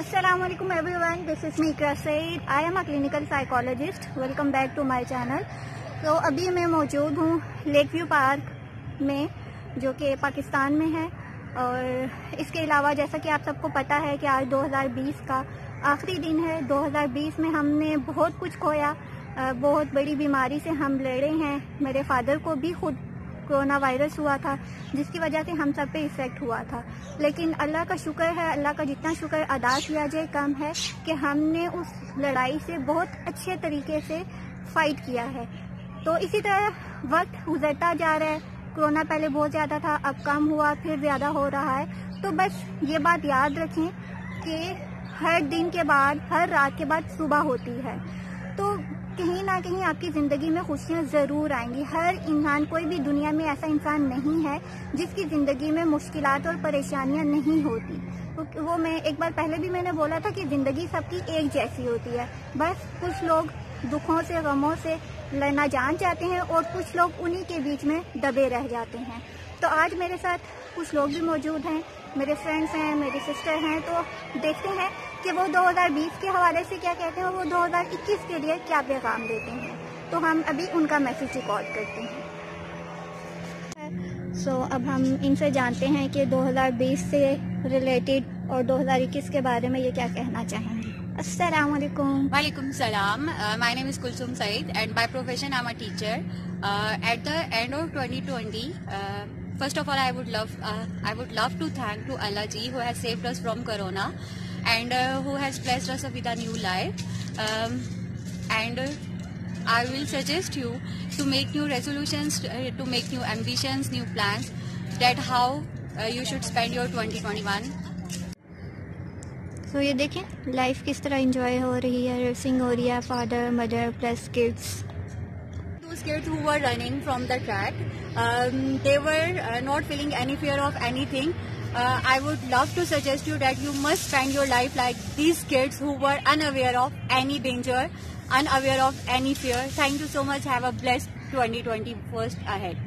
Assalamualaikum everyone, this is me Ikra Saeed. I am a clinical psychologist. Welcome back to my channel. तो अभी मैं मौजूद हूँ Lakeview park में जो कि पाकिस्तान में है। और इसके अलावा जैसा कि आप सबको पता है कि आज 2020 का आखिरी दिन है। 2020 में हमने बहुत कुछ खोया, बहुत बड़ी बीमारी से हम लड़े हैं। मेरे फादर को भी खुद कोरोना वायरस हुआ था जिसकी वजह से हम सब पे इफेक्ट हुआ था। लेकिन अल्लाह का शुक्र है, अल्लाह का जितना शुक्र अदा किया जाए कम है कि हमने उस लड़ाई से बहुत अच्छे तरीके से फाइट किया है। तो इसी तरह वक्त गुजरता जा रहा है। कोरोना पहले बहुत ज़्यादा था, अब कम हुआ, फिर ज़्यादा हो रहा है। तो बस ये बात याद रखें कि हर दिन के बाद, हर रात के बाद सुबह होती है। तो कहीं ना कहीं आपकी ज़िंदगी में खुशियाँ ज़रूर आएंगी। हर इंसान, कोई भी दुनिया में ऐसा इंसान नहीं है जिसकी ज़िंदगी में मुश्किलात और परेशानियाँ नहीं होती। तो वो मैं एक बार पहले भी मैंने बोला था कि ज़िंदगी सबकी एक जैसी होती है। बस कुछ लोग दुखों से, गमों से लड़ना जान जाते हैं और कुछ लोग उन्हीं के बीच में दबे रह जाते हैं। तो आज मेरे साथ कुछ लोग भी मौजूद हैं, मेरे फ्रेंड्स हैं, मेरी सिस्टर हैं। तो देखते हैं कि वो 2020 के हवाले से क्या कहते हैं और वो 2021 के लिए क्या पैगाम देते हैं। तो हम अभी उनका मैसेज रिकॉर्ड करते हैं। सो अब हम इनसे जानते हैं कि 2020 से रिलेटेड और 2021 के बारे में ये क्या कहना चाहेंगे। Assalamualaikum. Walaikum salam. My name is Kulsum Saeed, and by profession I'm a teacher. At the end of 2020, first of all, I would love to thank to Allah Ji who has saved us from Corona, and who has blessed us with a new life. And I will suggest you to make new resolutions, to make new ambitions, new plans. That how you should spend your 2021. तो ये देखें life किस तरह enjoy हो रही है, racing हो रही है, father, mother plus kids. Those kids who were running from the track, they were not feeling any fear of anything. I would love to suggest you that you must spend your life like these kids who were unaware of any danger, unaware of any fear. Thank you so much. Have a blessed 2021 ahead.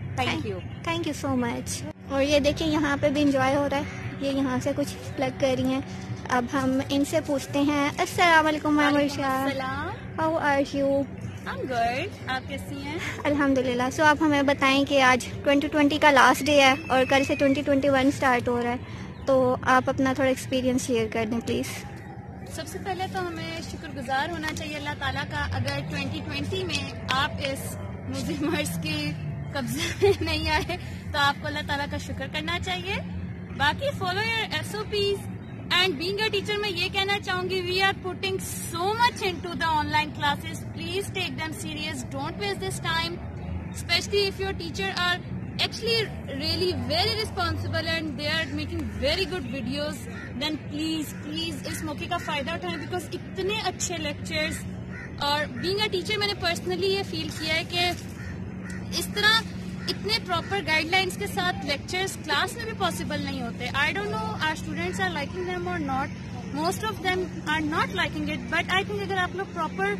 Thank you so much. और ये देखें यहाँ पे भी enjoy हो रहा है। ये यहाँ से कुछ प्लग कर रही हैं। अब हम इनसे पूछते हैं। अस्सलाम वालेकुम ma'am Ayesha, how are you? I am good, आप कैसी हैं? अल्हम्दुलिल्लाह। सो आप हमें बताएं कि आज 2020 का लास्ट डे है और कल से 2021 स्टार्ट हो रहा है, तो आप अपना थोड़ा एक्सपीरियंस शेयर कर दें प्लीज़। सबसे पहले तो हमें शुक्रगुजार होना चाहिए अल्लाह ताला का। अगर 2020 में आप इस मुझे मर्ज के कब्जे में नहीं आए तो आपको अल्लाह ताला का शुक्र करना चाहिए। बाकी follow your SOPs and being a teacher मैं ये कहना चाहूंगी, we are putting so much into the online classes. Please take them serious. Don't waste this time. Especially if your teacher are actually really very responsible and they are making very good videos, then please इस मौके का फायदा उठाएं because इतने अच्छे lectures। और being a teacher मैंने personally ये feel किया है कि इस तरह इतने प्रॉपर गाइडलाइंस के साथ लेक्चर्स क्लास में भी पॉसिबल नहीं होते। I don't know our students are liking them और not, most of them are not liking it, but I think अगर आप लोग प्रॉपर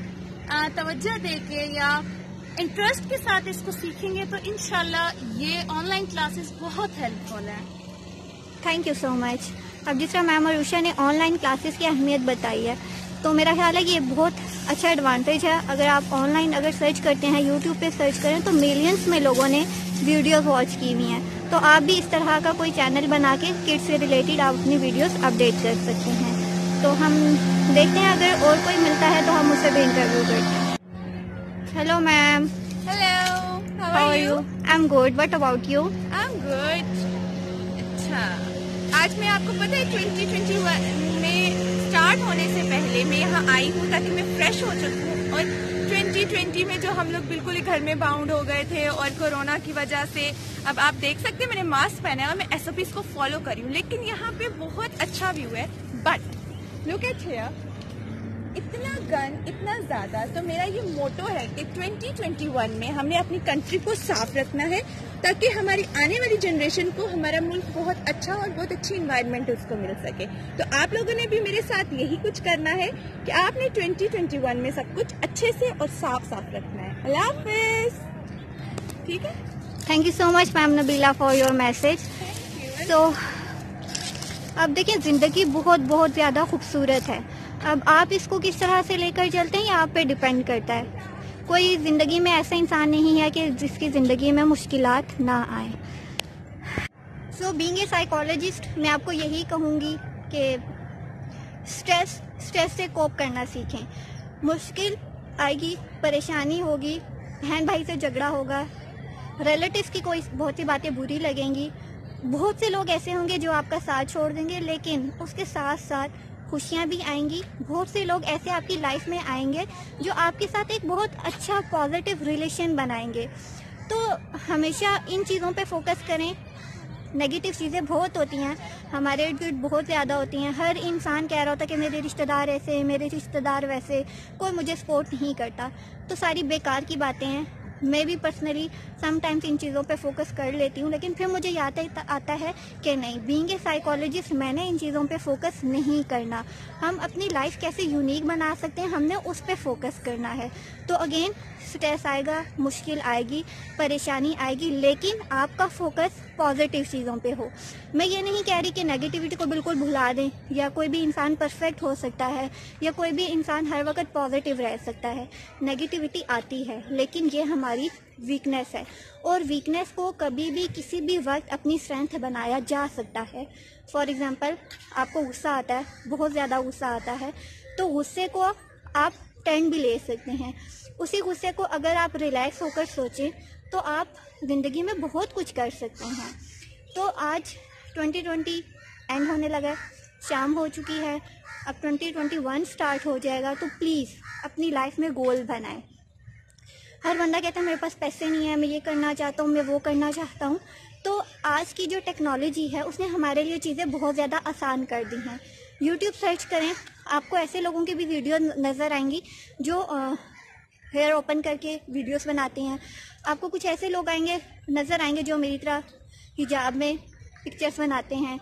तवज्जो देके या इंटरेस्ट के साथ इसको सीखेंगे तो इंशाल्लाह ये ऑनलाइन क्लासेस बहुत हेल्पफुल है। Thank you so much. अब जिस तरह मैम आयशा ने ऑनलाइन क्लासेस की अहमियत बताई है तो मेरा ख्याल है कि ये बहुत अच्छा एडवांटेज है। अगर आप ऑनलाइन अगर सर्च करते हैं, यूट्यूब पे सर्च करें तो मिलियंस में लोगों ने वीडियोस वॉच की हुई हैं। तो आप भी इस तरह का कोई चैनल बना के किड्स से रिलेटेड आप अपनी वीडियोस अपडेट कर सकते हैं। तो हम देखते हैं अगर और कोई मिलता है तो हम उससे भी इंटरव्यू करते हैं। Hello ma'am. Hello, how are you? I am good, what about you? I am good. अच्छा, आज मैं आपको पता है 2021 में स्टार्ट होने से पहले मैं यहाँ आई हूँ ताकि मैं फ्रेश हो सकूँ। और 2020 में जो हम लोग बिल्कुल ही घर में बाउंड हो गए थे और कोरोना की वजह से, अब आप देख सकते हैं मैंने मास्क पहना है और मैं SOPs को फॉलो करी हूँ। लेकिन यहाँ पे बहुत अच्छा व्यू है, बट लुक एट हियर, इतना गन, इतना ज़्यादा। तो मेरा ये मोटो है कि 2021 में हमने अपनी कंट्री को साफ रखना है ताकि हमारी आने वाली जनरेशन को हमारा मुल्क बहुत अच्छा और बहुत अच्छी इन्वायरमेंट उसको मिल सके। तो आप लोगों ने भी मेरे साथ यही कुछ करना है कि आपने 2021 में सब कुछ अच्छे से और साफ साफ रखना है। अल्लाह हाफिज़। ठीक है, thank you so much ma'am Nabila for your message. So अब देखें ज़िंदगी बहुत बहुत ज़्यादा खूबसूरत है। अब आप इसको किस तरह से लेकर चलते हैं ये आप पे डिपेंड करता है। कोई ज़िंदगी में ऐसा इंसान नहीं है कि जिसकी ज़िंदगी में मुश्किलात ना आए। सो बीइंग ए साइकोलॉजिस्ट मैं आपको यही कहूँगी कि स्ट्रेस से कोप करना सीखें। मुश्किल आएगी, परेशानी होगी, बहन भाई से झगड़ा होगा, रिलेटिव्स की कोई बहुत सी बातें बुरी लगेंगी, बहुत से लोग ऐसे होंगे जो आपका साथ छोड़ देंगे, लेकिन उसके साथ साथ खुशियाँ भी आएंगी। बहुत से लोग ऐसे आपकी लाइफ में आएंगे जो आपके साथ एक बहुत अच्छा पॉजिटिव रिलेशन बनाएंगे। तो हमेशा इन चीज़ों पे फोकस करें। नेगेटिव चीज़ें बहुत होती हैं, हमारे इर्द गिर्द बहुत ज़्यादा होती हैं। हर इंसान कह रहा होता है कि मेरे रिश्तेदार ऐसे, मेरे रिश्तेदार वैसे, कोई मुझे सपोर्ट नहीं करता, तो सारी बेकार की बातें हैं। मैं भी पर्सनली समटाइम्स इन चीज़ों पे फोकस कर लेती हूँ, लेकिन फिर मुझे याद आता है कि नहीं, बीइंग ए साइकोलॉजिस्ट मैंने इन चीज़ों पे फोकस नहीं करना। हम अपनी लाइफ कैसे यूनिक बना सकते हैं, हमने उस पे फोकस करना है। तो अगेन स्ट्रेस आएगा, मुश्किल आएगी, परेशानी आएगी, लेकिन आपका फोकस पॉजिटिव चीज़ों पे हो। मैं ये नहीं कह रही कि नेगेटिविटी को बिल्कुल भुला दें, या कोई भी इंसान परफेक्ट हो सकता है, या कोई भी इंसान हर वक्त पॉजिटिव रह सकता है। नेगेटिविटी आती है, लेकिन ये हमारी वीकनेस है, और वीकनेस को कभी भी किसी भी वक्त अपनी स्ट्रेंथ बनाया जा सकता है। फॉर एग्ज़ाम्पल, आपको गुस्सा आता है, बहुत ज़्यादा गुस्सा आता है, तो गुस्से को आप टर्न भी ले सकते हैं। उसी गुस्से को अगर आप रिलैक्स होकर सोचें तो आप ज़िंदगी में बहुत कुछ कर सकते हैं। तो आज 2020 एंड होने लगा, शाम हो चुकी है, अब 2021 स्टार्ट हो जाएगा। तो प्लीज़ अपनी लाइफ में गोल बनाएं। हर बंदा कहता है मेरे पास पैसे नहीं है, मैं ये करना चाहता हूँ, मैं वो करना चाहता हूँ। तो आज की जो टेक्नोलॉजी है उसने हमारे लिए चीज़ें बहुत ज़्यादा आसान कर दी हैं। YouTube सर्च करें, आपको ऐसे लोगों की भी वीडियो नज़र आएंगी जो हेयर ओपन करके वीडियोस बनाते हैं। आपको कुछ ऐसे लोग आएंगे नज़र आएंगे जो मेरी तरह हिजाब में पिक्चर्स बनाते हैं,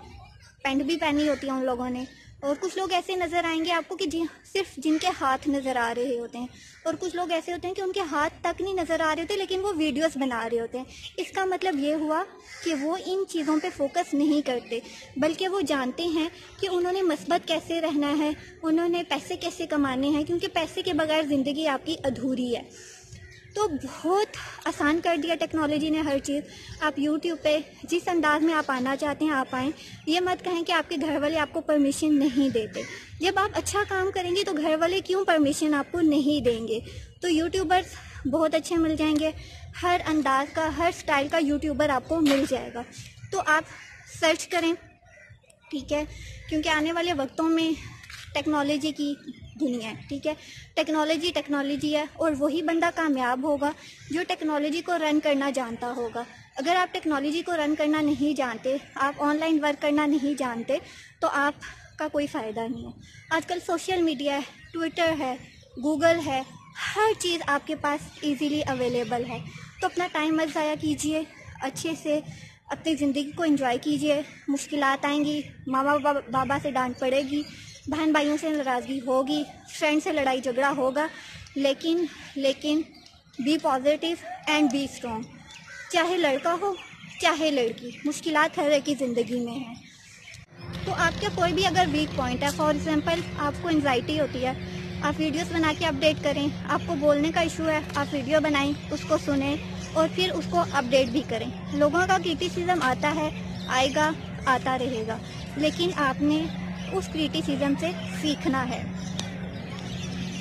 पैंट भी पहनी होती है उन लोगों ने। और कुछ लोग ऐसे नज़र आएंगे आपको कि सिर्फ जिनके हाथ नज़र आ रहे होते हैं, और कुछ लोग ऐसे होते हैं कि उनके हाथ तक नहीं नज़र आ रहे होते लेकिन वो वीडियोस बना रहे होते हैं। इसका मतलब ये हुआ कि वो इन चीज़ों पे फोकस नहीं करते, बल्कि वो जानते हैं कि उन्होंने मुस्बत कैसे रहना है, उन्होंने पैसे कैसे कमाने हैं, क्योंकि पैसे के बगैर ज़िंदगी आपकी अधूरी है। तो बहुत आसान कर दिया टेक्नोलॉजी ने हर चीज़। आप YouTube पे जिस अंदाज में आप आना चाहते हैं आप आएँ। ये मत कहें कि आपके घर वाले आपको परमिशन नहीं देते। जब आप अच्छा काम करेंगे तो घर वाले क्यों परमिशन आपको नहीं देंगे। तो यूट्यूबर्स बहुत अच्छे मिल जाएंगे, हर अंदाज का, हर स्टाइल का यूट्यूबर आपको मिल जाएगा। तो आप सर्च करें, ठीक है, क्योंकि आने वाले वक्तों में टेक्नोलॉजी की दुनिया है, ठीक है। टेक्नोलॉजी है, और वही बंदा कामयाब होगा जो टेक्नोलॉजी को रन करना जानता होगा। अगर आप टेक्नोलॉजी को रन करना नहीं जानते, आप ऑनलाइन वर्क करना नहीं जानते, तो आपका कोई फ़ायदा नहीं है। आजकल सोशल मीडिया है, ट्विटर है, गूगल है, हर चीज़ आपके पास इजीली अवेलेबल है। तो अपना टाइम मत ज़ाया कीजिए, अच्छे से अपनी ज़िंदगी को एंजॉय कीजिए। मुश्किलात आएंगी, मामा बाबा से डांट पड़ेगी, बहन भाइयों से नाराज़गी होगी, फ्रेंड से लड़ाई झगड़ा होगा, लेकिन be positive and be strong. चाहे लड़का हो चाहे लड़की, मुश्किलात हर एक की ज़िंदगी में है। तो आपका कोई भी अगर वीक पॉइंट है, फॉर एग्ज़ाम्पल आपको एंजाइटी होती है, आप वीडियोस बना के अपडेट करें। आपको बोलने का इशू है, आप वीडियो बनाएं, उसको सुनें और फिर उसको अपडेट भी करें। लोगों का क्रिटिसिज्म आता है, आएगा, आता रहेगा, लेकिन आपने उस क्रिटिसिज्म से सीखना है।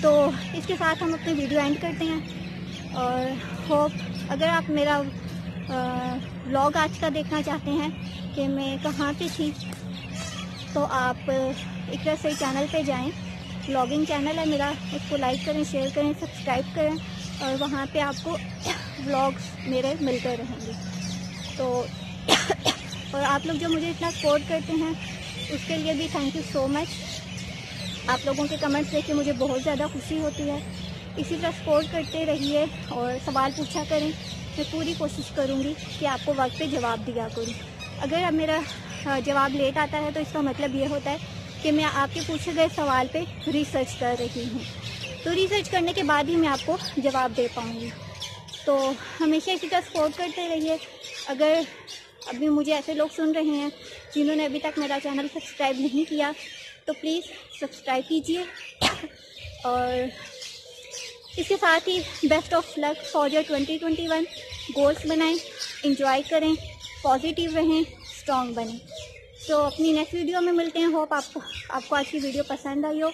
तो इसके साथ हम अपनी वीडियो एंड करते हैं, और होप अगर आप मेरा व्लॉग आज का देखना चाहते हैं कि मैं कहाँ पे थी, तो आप इकरा सईद चैनल पे जाएं। व्लॉगिंग चैनल है मेरा, उसको लाइक करें, शेयर करें, सब्सक्राइब करें, और वहाँ पे आपको व्लॉग्स मेरे मिलते रहेंगे। तो और आप लोग जो मुझे इतना सपोर्ट करते हैं उसके लिए भी थैंक यू सो मच। आप लोगों के कमेंट्स देख के मुझे बहुत ज़्यादा खुशी होती है। इसी तरह सपोर्ट करते रहिए और सवाल पूछा करें, मैं पूरी कोशिश करूँगी कि आपको वक्त पे जवाब दिया करूँ। अगर अब मेरा जवाब लेट आता है तो इसका मतलब ये होता है कि मैं आपके पूछे गए सवाल पे रिसर्च कर रही हूँ, तो रिसर्च करने के बाद ही मैं आपको जवाब दे पाऊँगी। तो हमेशा इसी तरह सपोर्ट करते रहिए। अगर अभी मुझे ऐसे लोग सुन रहे हैं जिन्होंने अभी तक मेरा चैनल सब्सक्राइब नहीं किया तो प्लीज़ सब्सक्राइब कीजिए। और इसके साथ ही best of luck for your 2021। Goals बनाएं, इंजॉय करें, पॉजिटिव रहें, स्ट्रॉन्ग बनें। तो अपनी नेक्स्ट वीडियो में मिलते हैं। होप आपको आज की वीडियो पसंद आई हो।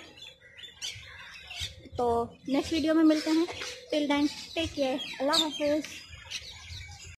तो नेक्स्ट वीडियो में मिलते हैं। टिल देन टेक केयर, अल्लाह हाफिज़।